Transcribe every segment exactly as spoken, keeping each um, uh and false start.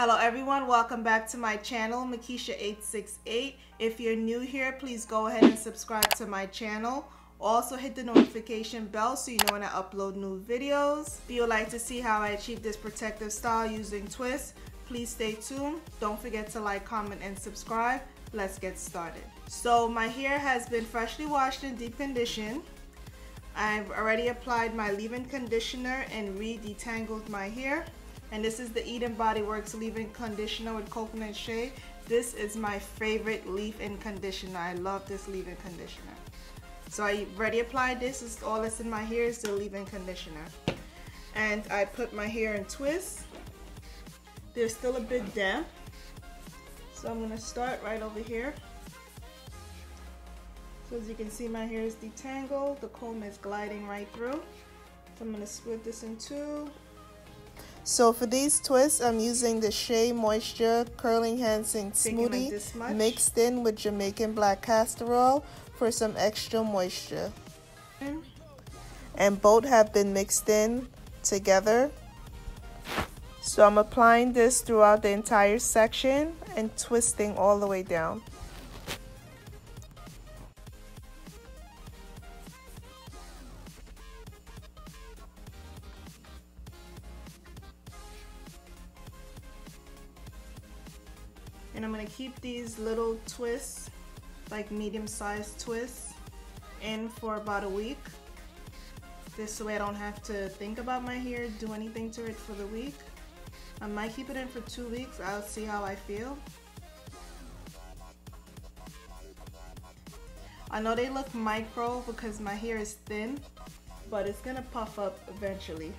Hello everyone, welcome back to my channel, Mickisha eight six eight. If you're new here, please go ahead and subscribe to my channel. Also hit the notification bell so you know when I upload new videos. If you'd like to see how I achieve this protective style using twists, please stay tuned. Don't forget to like, comment, and subscribe. Let's get started. So my hair has been freshly washed and deep conditioned. I've already applied my leave-in conditioner and re-detangled my hair. And this is the Eden Body Works leave-in conditioner with coconut shea. This is my favorite leave-in conditioner. I love this leave-in conditioner. So I already applied this. This is all that's in my hair is the leave-in conditioner. And I put my hair in twists. They're still a bit damp. So I'm gonna start right over here. So as you can see, my hair is detangled. The comb is gliding right through. So I'm gonna split this in two. So for these twists, I'm using the Shea Moisture Curl Enhancing Smoothie mixed in with Jamaican Black Castor Oil for some extra moisture. And both have been mixed in together. So I'm applying this throughout the entire section and twisting all the way down. And I'm going to keep these little twists, like medium-sized twists, in for about a week. This way I don't have to think about my hair, do anything to it for the week. I might keep it in for two weeks. I'll see how I feel. I know they look micro because my hair is thin, but it's going to puff up eventually.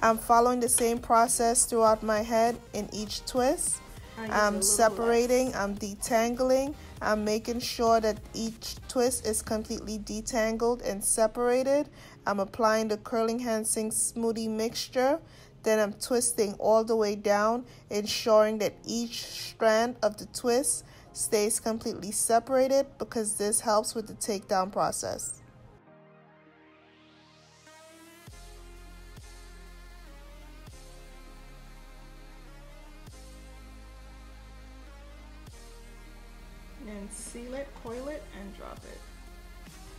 I'm following the same process throughout my head in each twist. I'm separating, I'm detangling, I'm making sure that each twist is completely detangled and separated. I'm applying the Curl Enhancing Smoothie mixture, then I'm twisting all the way down, ensuring that each strand of the twist stays completely separated because this helps with the takedown process. And seal it, coil it, and drop it.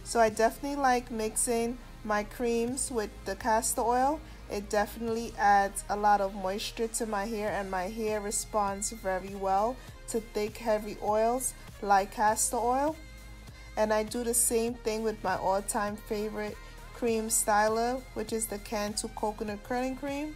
So I definitely like mixing my creams with the castor oil. It definitely adds a lot of moisture to my hair, and my hair responds very well to thick, heavy oils like castor oil. And I do the same thing with my all-time favorite cream styler, which is the Cantu Coconut Curling Cream.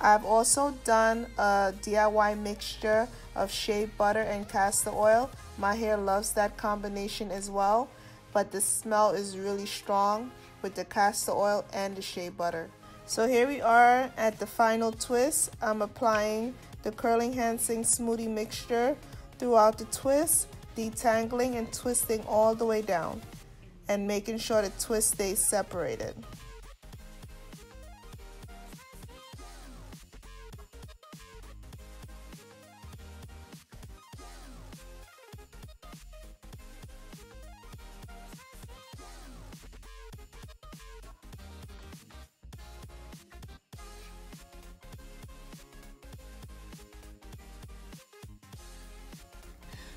I've also done a D I Y mixture of shea butter and castor oil. My hair loves that combination as well, but the smell is really strong with the castor oil and the shea butter. So here we are at the final twist. I'm applying the Curl Enhancing Smoothie mixture throughout the twist, detangling and twisting all the way down, and making sure the twist stays separated.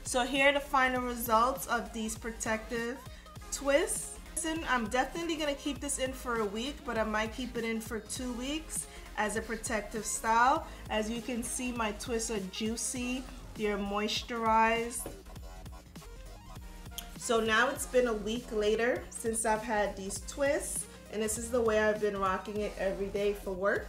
So here are the final results of these protective twists. I'm definitely going to keep this in for a week, but I might keep it in for two weeks as a protective style. As you can see, my twists are juicy, they're moisturized. So now it's been a week later since I've had these twists, and this is the way I've been rocking it every day for work.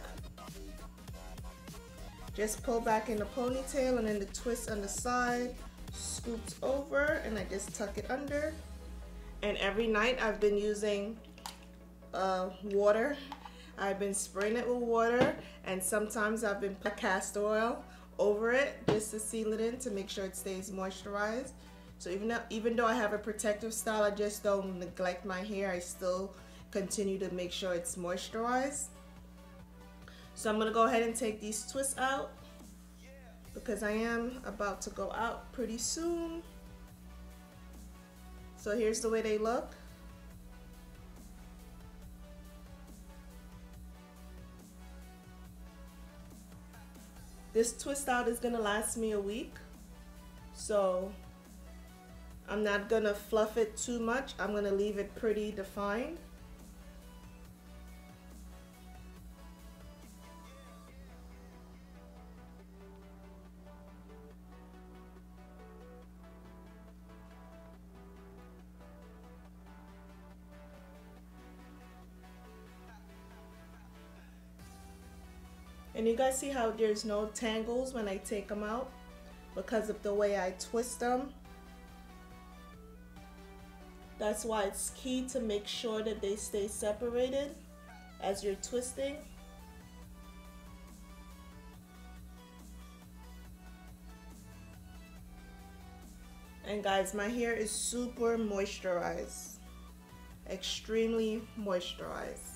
Just pull back in the ponytail and then the twist on the side. Scoops over and I just tuck it under, and every night I've been using uh, water. I've been spraying it with water, and sometimes I've been putting castor oil over it just to seal it in to make sure it stays moisturized. So even though, even though I have a protective style, I just don't neglect my hair. I still continue to make sure it's moisturized. So I'm gonna go ahead and take these twists out, because I am about to go out pretty soon. So here's the way they look. This twist out is gonna last me a week, so I'm not gonna fluff it too much. I'm gonna leave it pretty defined. And you guys see how there's no tangles when I take them out because of the way I twist them. That's why it's key to make sure that they stay separated as you're twisting. And guys, my hair is super moisturized, extremely moisturized.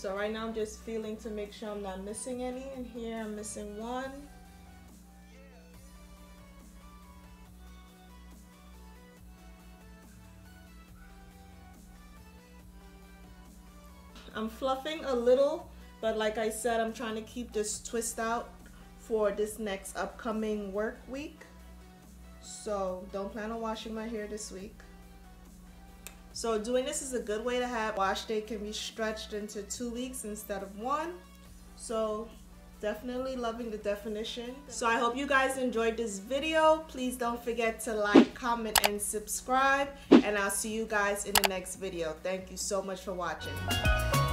So right now I'm just feeling to make sure I'm not missing any, and here I'm missing one. I'm fluffing a little, but like I said, I'm trying to keep this twist out for this next upcoming work week. So don't plan on washing my hair this week. So doing this is a good way to have wash day can be stretched into two weeks instead of one. So definitely loving the definition. So I hope you guys enjoyed this video. Please don't forget to like, comment, and subscribe. And I'll see you guys in the next video. Thank you so much for watching.